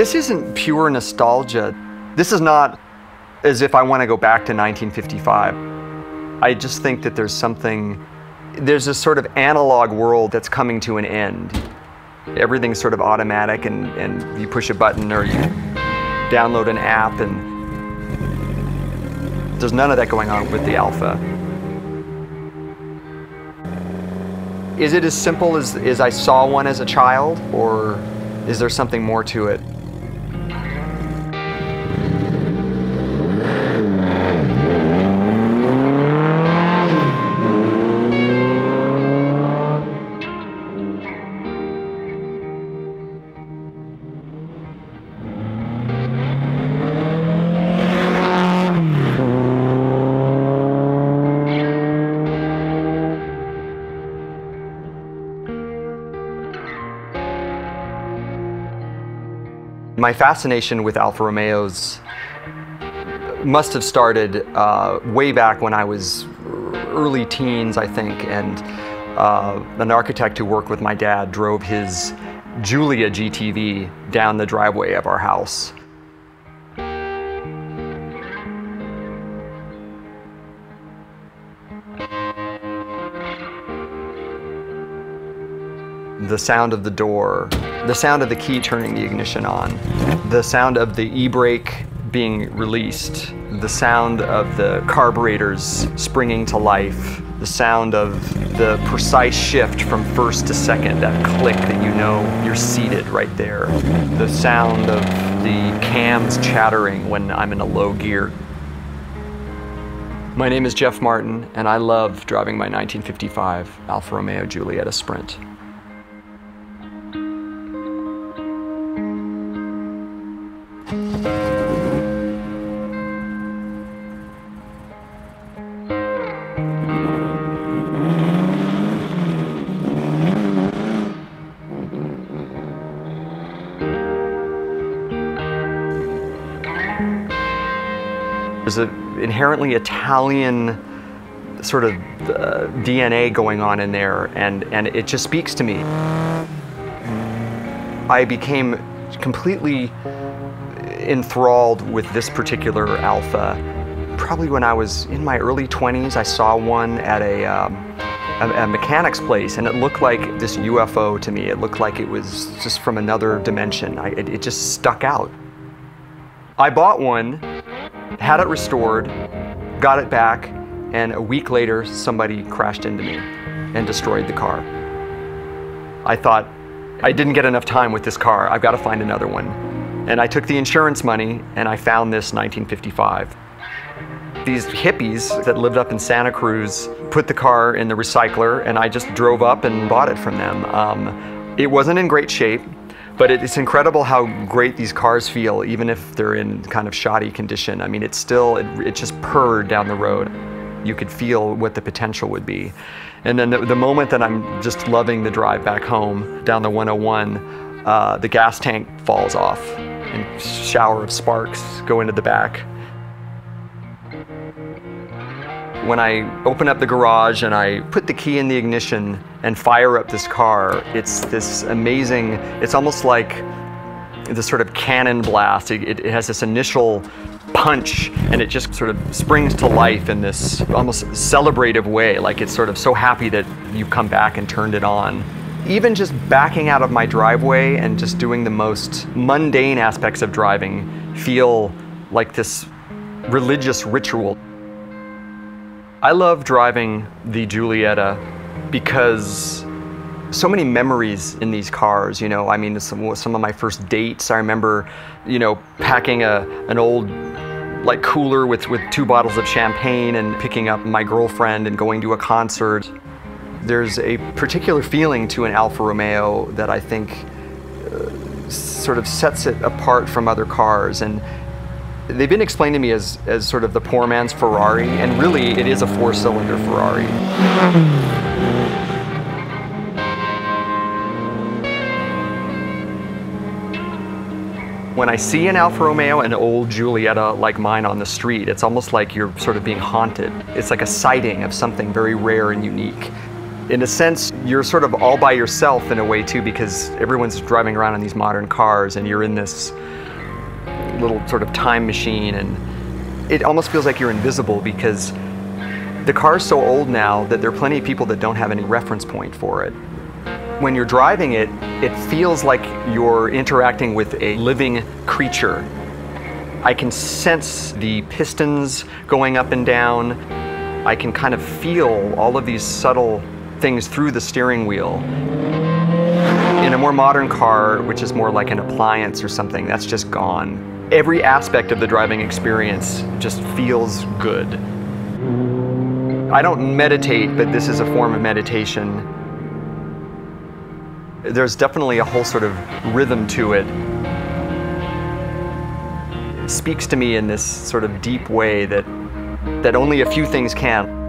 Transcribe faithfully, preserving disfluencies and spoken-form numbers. This isn't pure nostalgia. This is not as if I want to go back to nineteen fifty-five. I just think that there's something, there's this sort of analog world that's coming to an end. Everything's sort of automatic, and, and you push a button or you download an app, and there's none of that going on with the Alfa. Is it as simple as, as I saw one as a child, or is there something more to it? My fascination with Alfa Romeos must have started uh, way back when I was early teens, I think, and uh, an architect who worked with my dad drove his Giulia G T V down the driveway of our house. The sound of the door, the sound of the key turning the ignition on, the sound of the e-brake being released, the sound of the carburetors springing to life, the sound of the precise shift from first to second, that click that you know you're seated right there, the sound of the cams chattering when I'm in a low gear. My name is Jeff Martin, and I love driving my nineteen fifty-five Alfa Romeo Giulietta Sprint. There's an inherently Italian sort of uh, D N A going on in there, and, and it just speaks to me. I became completely enthralled with this particular Alfa. Probably when I was in my early twenties, I saw one at a, um, a, a mechanic's place, and it looked like this U F O to me. It looked like it was just from another dimension. I, it, it just stuck out. I bought one, had it restored, got it back, and a week later, somebody crashed into me and destroyed the car. I thought, I didn't get enough time with this car. I've got to find another one. And I took the insurance money, and I found this nineteen fifty-five. These hippies that lived up in Santa Cruz put the car in the recycler, and I just drove up and bought it from them. Um, it wasn't in great shape, but it's incredible how great these cars feel, even if they're in kind of shoddy condition. I mean, it's still, it, it just purred down the road. You could feel what the potential would be. And then the, the moment that I'm just loving the drive back home, down the one oh one, uh, the gas tank falls off, and a shower of sparks go into the back. When I open up the garage and I put the key in the ignition and fire up this car, it's this amazing, it's almost like this sort of cannon blast. It, it has this initial punch, and it just sort of springs to life in this almost celebrative way, like it's sort of so happy that you've come back and turned it on. Even just backing out of my driveway and just doing the most mundane aspects of driving feel like this religious ritual. I love driving the Giulietta because so many memories in these cars, you know. I mean, some, some of my first dates, I remember, you know, packing a, an old, like, cooler with, with two bottles of champagne and picking up my girlfriend and going to a concert. There's a particular feeling to an Alfa Romeo that I think uh, sort of sets it apart from other cars. And they've been explained to me as, as sort of the poor man's Ferrari, and really it is a four-cylinder Ferrari. When I see an Alfa Romeo, an old Giulietta like mine on the street, it's almost like you're sort of being haunted. It's like a sighting of something very rare and unique. in a sense, you're sort of all by yourself in a way too, because everyone's driving around in these modern cars and you're in this little sort of time machine, and it almost feels like you're invisible because the car's so old now that there are plenty of people that don't have any reference point for it. When you're driving it, it feels like you're interacting with a living creature. I can sense the pistons going up and down. I can kind of feel all of these subtle things through the steering wheel. In a more modern car, which is more like an appliance or something, that's just gone. Every aspect of the driving experience just feels good. I don't meditate, but this is a form of meditation. There's definitely a whole sort of rhythm to it. It speaks to me in this sort of deep way that, that only a few things can.